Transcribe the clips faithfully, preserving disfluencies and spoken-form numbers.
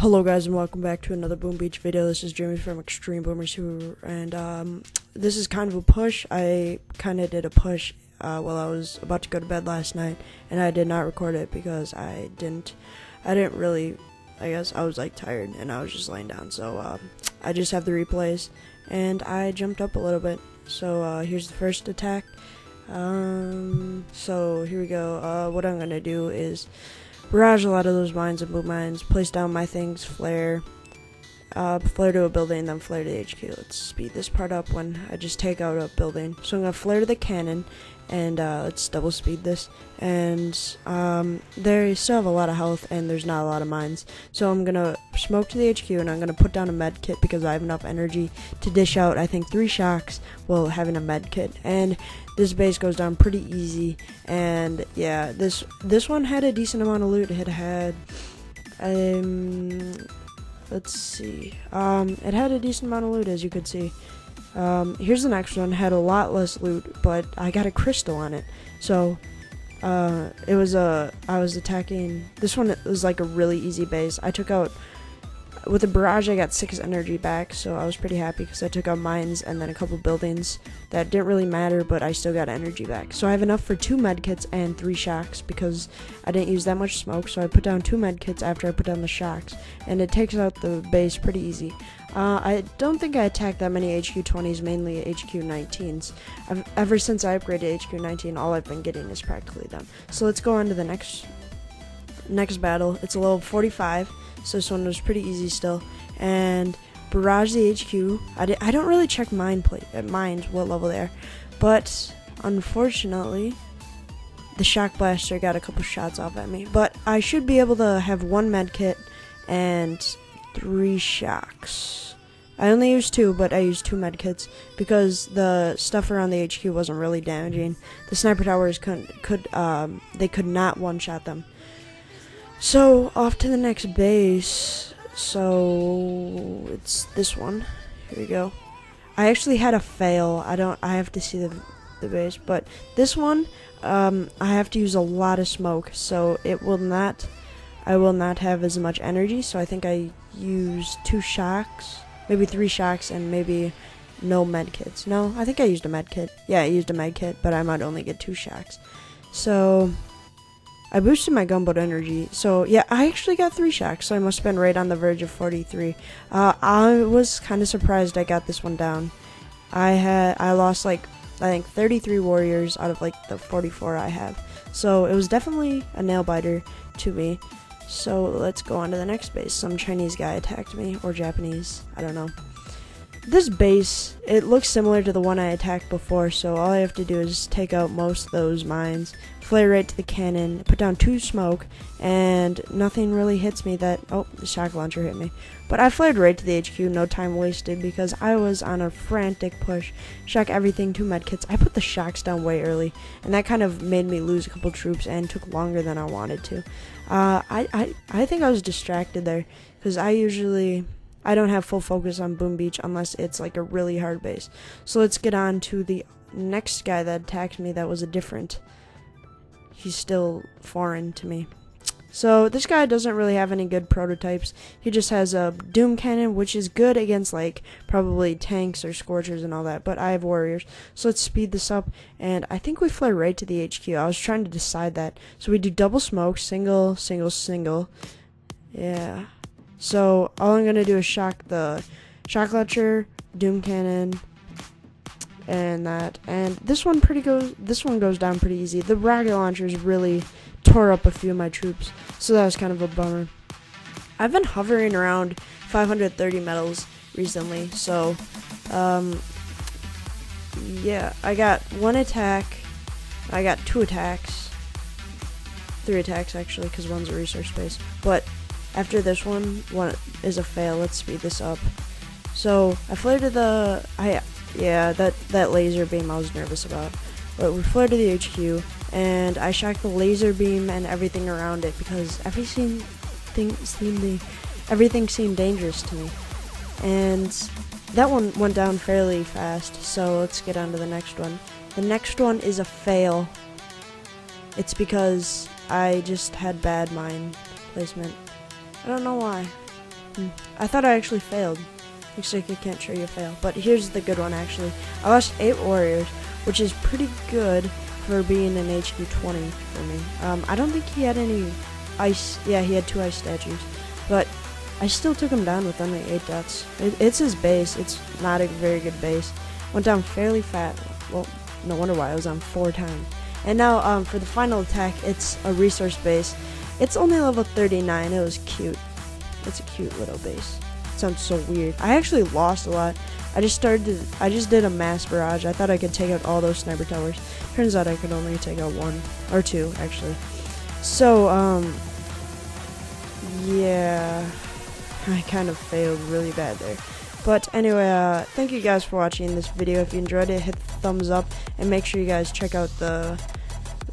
Hello guys and welcome back to another Boom Beach video. This is Jimmy from Extreme Boomers who and um this is kind of a push. I kind of did a push uh while I was about to go to bed last night, and I did not record it because I didn't I didn't really I guess I was like tired and I was just laying down, so um I just have the replays and I jumped up a little bit. So uh here's the first attack. Um so here we go. Uh what I'm going to do is barrage a lot of those mines and boom mines, place down my things, flare, uh, flare to a building, then flare to the H Q. Let's speed this part up when I just take out a building. So I'm gonna flare to the cannon, and uh, let's double speed this. And um, they still have a lot of health, and there's not a lot of mines. So I'm gonna smoke to the H Q, and I'm gonna put down a med kit because I have enough energy to dish out, I think, three shocks while having a med kit. And this base goes down pretty easy. And yeah, this this one had a decent amount of loot. It had um, let's see, um, it had a decent amount of loot, as you could see. Um, here's the next one. Had a lot less loot, but I got a crystal on it. So, uh, it was a, I was attacking, this one was like a really easy base. I took out, with the barrage I got six energy back, so I was pretty happy because I took out mines and then a couple buildings that didn't really matter, but I still got energy back. So I have enough for two medkits and three shocks because I didn't use that much smoke, so I put down two medkits after I put down the shocks, and it takes out the base pretty easy. Uh, I don't think I attacked that many H Q twenties, mainly H Q nineteens. I've, ever since I upgraded H Q nineteen, all I've been getting is practically them. So let's go on to the next next battle. It's a level forty-five, so this one was pretty easy still. And barrage the H Q. I, did, I don't really check mine plate at mines what level they are, but unfortunately, the shock blaster got a couple shots off at me. But I should be able to have one med kit and three shocks. I only used two, but I used two medkits because the stuff around the H Q wasn't really damaging. The sniper towers couldn't could um they could not one-shot them. So off to the next base. So it's this one. Here we go. I actually had a fail. I don't. I have to see the the base, but this one um I have to use a lot of smoke, so it will not. I will not have as much energy, so I think I used two shocks, maybe three shocks, and maybe no medkits. No, I think I used a medkit. Yeah, I used a medkit, but I might only get two shocks. So I boosted my gunboat energy. So yeah, I actually got three shocks, so I must have been right on the verge of forty-three. Uh, I was kind of surprised I got this one down. I had I lost like I think thirty-three warriors out of like the forty-four I have. So it was definitely a nail biter to me. So let's go on to the next base. Some Chinese guy attacked me, or Japanese, I don't know. This base, it looks similar to the one I attacked before, so all I have to do is take out most of those mines, flare right to the cannon, put down two smoke, and nothing really hits me that, oh, the shock launcher hit me. But I flared right to the H Q, no time wasted, because I was on a frantic push. Shock everything, two medkits. I put the shocks down way early, and that kind of made me lose a couple troops and took longer than I wanted to. Uh, I, I, I think I was distracted there, because I usually, I don't have full focus on Boom Beach unless it's like a really hard base. So let's get on to the next guy that attacked me that was a different. He's still foreign to me. So this guy doesn't really have any good prototypes. He just has a doom cannon, which is good against like probably tanks or scorchers and all that, but I have warriors. So let's speed this up, and I think we flare right to the H Q. I was trying to decide that. So we do double smoke, single, single, single. Yeah. So all I'm gonna do is shock the shock launcher, doom cannon, and that, and this one pretty goes this one goes down pretty easy. The rocket launchers really tore up a few of my troops, so that was kind of a bummer. I've been hovering around five hundred thirty medals recently, so um yeah, I got one attack, I got two attacks, three attacks actually, because one's a resource base. But after this one, one is a fail. Let's speed this up. So I flared to the I yeah that that laser beam I was nervous about, but we flared to the H Q, and I shocked the laser beam and everything around it because everything seemed everything seemed dangerous to me, and that one went down fairly fast. So let's get on to the next one. The next one is a fail. It's because I just had bad mine placement. I don't know why. Hmm. I thought I actually failed. Looks like you can't show your fail. But here's the good one, actually. I lost eight warriors, which is pretty good for being an H Q twenty for me. Um, I don't think he had any ice. Yeah, he had two ice statues. But I still took him down with only eight deaths. It, it's his base. It's not a very good base. Went down fairly fat. Well, no wonder why. I was on four times. And now um, for the final attack, it's a resource base. It's only level thirty-nine. It was cute. It's a cute little base. It sounds so weird. I actually lost a lot. I just started to, I just did a mass barrage. I thought I could take out all those sniper towers. Turns out I could only take out one or two, actually. So um yeah, I kind of failed really bad there. But anyway, uh, thank you guys for watching this video. If you enjoyed it, hit the thumbs up and make sure you guys check out the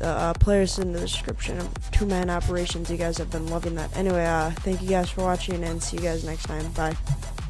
Uh, players in the description of two-man operations. You guys have been loving that. Anyway, uh, thank you guys for watching, and see you guys next time. Bye.